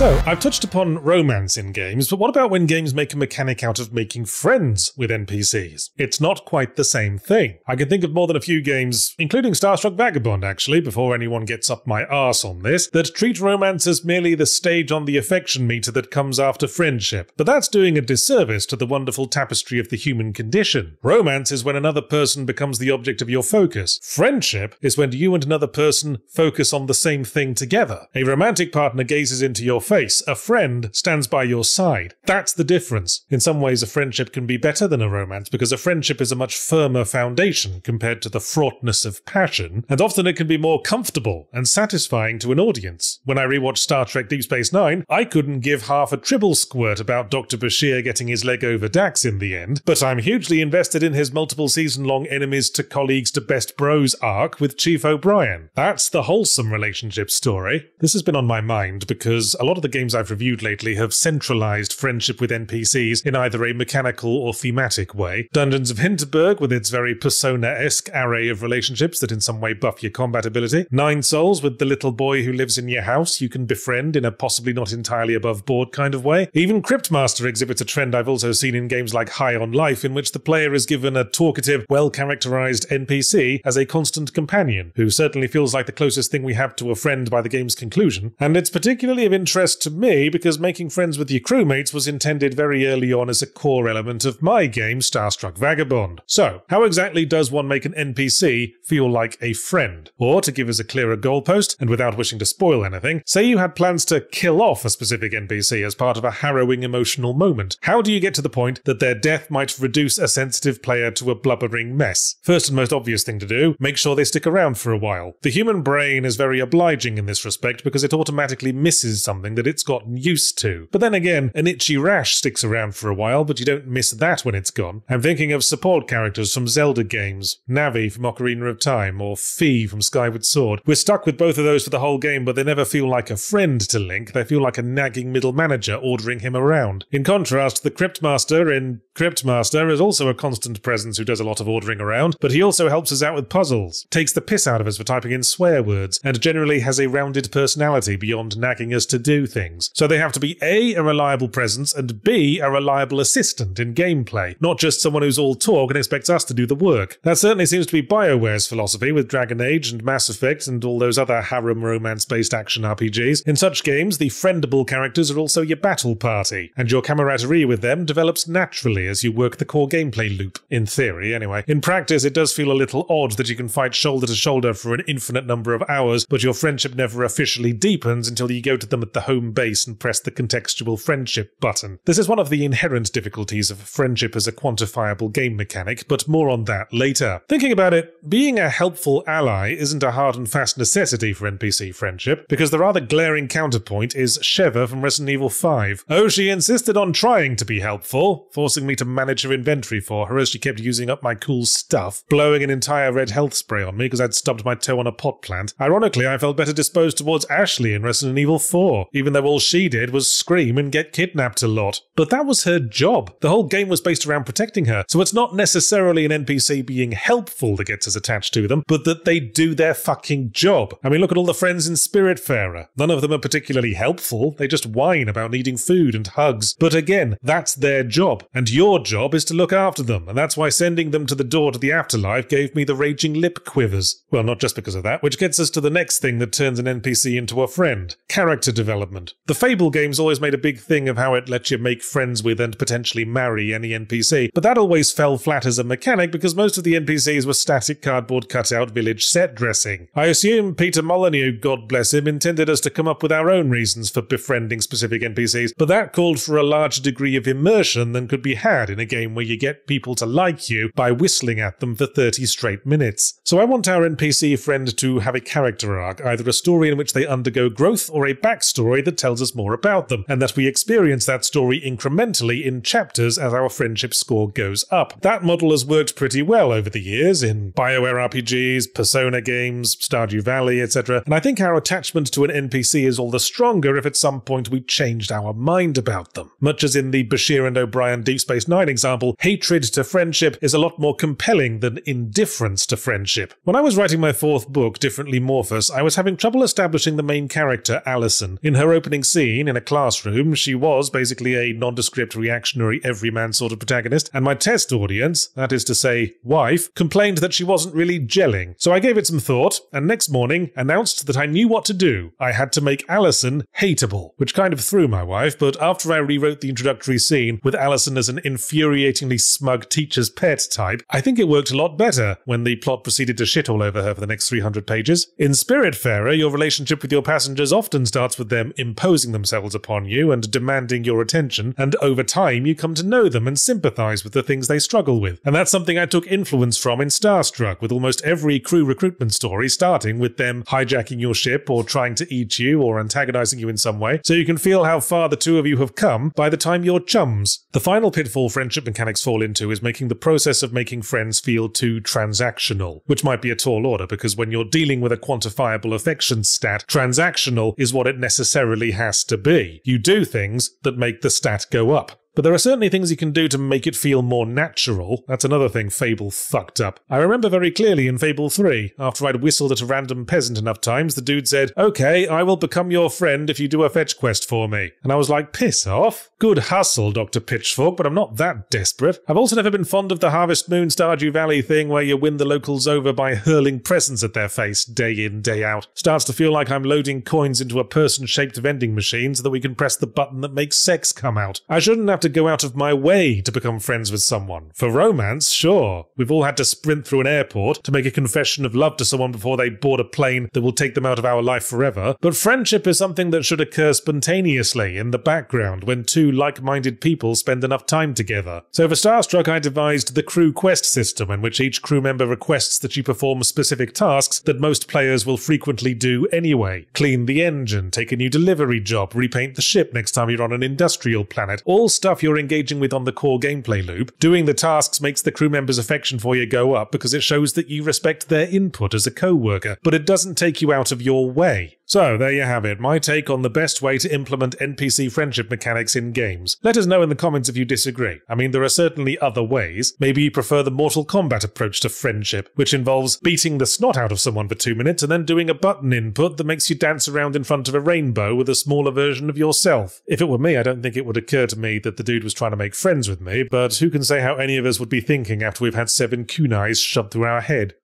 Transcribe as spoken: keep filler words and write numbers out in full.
So, I've touched upon romance in games, but what about when games make a mechanic out of making friends with N P Cs? It's not quite the same thing. I can think of more than a few games, including Starstruck Vagabond actually, before anyone gets up my arse on this, that treat romance as merely the stage on the affection meter that comes after friendship. But that's doing a disservice to the wonderful tapestry of the human condition. Romance is when another person becomes the object of your focus. Friendship is when you and another person focus on the same thing together. A romantic partner gazes into your face. A friend stands by your side. That's the difference. In some ways, a friendship can be better than a romance because a friendship is a much firmer foundation compared to the fraughtness of passion, and often it can be more comfortable and satisfying to an audience. When I rewatched Star Trek Deep Space Nine, I couldn't give half a triple squirt about Doctor Bashir getting his leg over Dax in the end, but I'm hugely invested in his multiple season-long enemies to colleagues to best bros arc with Chief O'Brien. That's the wholesome relationship story. This has been on my mind because a lot of the games I've reviewed lately have centralized friendship with N P Cs in either a mechanical or thematic way. Dungeons of Hinterburg with its very Persona-esque array of relationships that in some way buff your combat ability. Nine Souls with the little boy who lives in your house you can befriend in a possibly not entirely above board kind of way. Even Cryptmaster exhibits a trend I've also seen in games like High on Life, in which the player is given a talkative, well-characterized N P C as a constant companion, who certainly feels like the closest thing we have to a friend by the game's conclusion. And it's particularly of interest to me because making friends with your crewmates was intended very early on as a core element of my game, Starstruck Vagabond. So, how exactly does one make an N P C feel like a friend? Or, to give us a clearer goalpost, and without wishing to spoil anything, say you had plans to kill off a specific N P C as part of a harrowing emotional moment. How do you get to the point that their death might reduce a sensitive player to a blubbering mess? First and most obvious thing to do, make sure they stick around for a while. The human brain is very obliging in this respect because it automatically misses something that it's gotten used to. But then again, an itchy rash sticks around for a while, but you don't miss that when it's gone. I'm thinking of support characters from Zelda games, Navi from Ocarina of Time, or Fee from Skyward Sword. We're stuck with both of those for the whole game, but they never feel like a friend to Link, they feel like a nagging middle manager ordering him around. In contrast, the Cryptmaster in Cryptmaster is also a constant presence who does a lot of ordering around, but he also helps us out with puzzles, takes the piss out of us for typing in swear words, and generally has a rounded personality beyond nagging us to do things. So they have to be A, a reliable presence, and B, a reliable assistant in gameplay, not just someone who's all talk and expects us to do the work. That certainly seems to be BioWare's philosophy with Dragon Age and Mass Effect and all those other harem romance-based action R P Gs. In such games, the friendable characters are also your battle party, and your camaraderie with them develops naturally as you work the core gameplay loop. In theory, anyway. In practice, it does feel a little odd that you can fight shoulder to shoulder for an infinite number of hours, but your friendship never officially deepens until you go to them at the home base and press the contextual friendship button. This is one of the inherent difficulties of friendship as a quantifiable game mechanic, but more on that later. Thinking about it, being a helpful ally isn't a hard and fast necessity for N P C friendship, because the rather glaring counterpoint is Sheva from Resident Evil five. Oh, she insisted on trying to be helpful, forcing me to manage her inventory for her as she kept using up my cool stuff, blowing an entire red health spray on me because I'd stubbed my toe on a pot plant. Ironically, I felt better disposed towards Ashley in Resident Evil four, even though all she did was scream and get kidnapped a lot. But that was her job. The whole game was based around protecting her, so it's not necessarily an N P C being helpful that gets us attached to them, but that they do their fucking job. I mean, look at all the friends in Spiritfarer. None of them are particularly helpful, they just whine about needing food and hugs. But again, that's their job, and your job is to look after them, and that's why sending them to the door to the afterlife gave me the raging lip quivers. Well, not just because of that, which gets us to the next thing that turns an N P C into a friend. Character development. The Fable games always made a big thing of how it lets you make friends with and potentially marry any N P C, but that always fell flat as a mechanic because most of the N P Cs were static cardboard cutout village set dressing. I assume Peter Molyneux, God bless him, intended us to come up with our own reasons for befriending specific N P Cs, but that called for a larger degree of immersion than could be had in a game where you get people to like you by whistling at them for thirty straight minutes. So I want our N P C friend to have a character arc, either a story in which they undergo growth or a backstory that tells us more about them, and that we experience that story incrementally in chapters as our friendship score goes up. That model has worked pretty well over the years in BioWare R P Gs, Persona games, Stardew Valley, et cetera, and I think our attachment to an N P C is all the stronger if at some point we changed our mind about them. Much as in the Bashir and O'Brien Deep Space Nine example, hatred to friendship is a lot more compelling than indifference to friendship. When I was writing my fourth book, Differently Morphous, I was having trouble establishing the main character, Allison, in her her opening scene in a classroom, she was basically a nondescript, reactionary, everyman sort of protagonist, and my test audience, that is to say, wife, complained that she wasn't really gelling. So I gave it some thought, and next morning announced that I knew what to do. I had to make Allison hateable, which kind of threw my wife, but after I rewrote the introductory scene with Allison as an infuriatingly smug teacher's pet type, I think it worked a lot better when the plot proceeded to shit all over her for the next three hundred pages. In Spiritfarer, your relationship with your passengers often starts with them imposing themselves upon you and demanding your attention, and over time you come to know them and sympathise with the things they struggle with. And that's something I took influence from in Starstruck, with almost every crew recruitment story starting with them hijacking your ship or trying to eat you or antagonising you in some way, so you can feel how far the two of you have come by the time you're chums. The final pitfall friendship mechanics fall into is making the process of making friends feel too transactional, which might be a tall order because when you're dealing with a quantifiable affection stat, transactional is what it necessarily has to be. You do things that make the stat go up. But there are certainly things you can do to make it feel more natural. That's another thing Fable fucked up. I remember very clearly in Fable three, after I'd whistled at a random peasant enough times, the dude said, "Okay, I will become your friend if you do a fetch quest for me." And I was like, piss off. Good hustle, Doctor Pitchfork, but I'm not that desperate. I've also never been fond of the Harvest Moon Stardew Valley thing where you win the locals over by hurling presents at their face day in, day out. Starts to feel like I'm loading coins into a person-shaped vending machine so that we can press the button that makes sex come out. I shouldn't have to go out of my way to become friends with someone. For romance, sure. We've all had to sprint through an airport to make a confession of love to someone before they board a plane that will take them out of our life forever. But friendship is something that should occur spontaneously in the background when two like-minded people spend enough time together. So for Starstruck, I devised the crew quest system in which each crew member requests that you perform specific tasks that most players will frequently do anyway. Clean the engine, take a new delivery job, repaint the ship next time you're on an industrial planet. All stuff you're engaging with on the core gameplay loop. Doing the tasks makes the crew members' affection for you go up because it shows that you respect their input as a co-worker, but it doesn't take you out of your way. So there you have it, my take on the best way to implement N P C friendship mechanics in games. Let us know in the comments if you disagree. I mean, there are certainly other ways. Maybe you prefer the Mortal Kombat approach to friendship, which involves beating the snot out of someone for two minutes and then doing a button input that makes you dance around in front of a rainbow with a smaller version of yourself. If it were me, I don't think it would occur to me that the dude was trying to make friends with me, but who can say how any of us would be thinking after we've had seven kunais shoved through our head?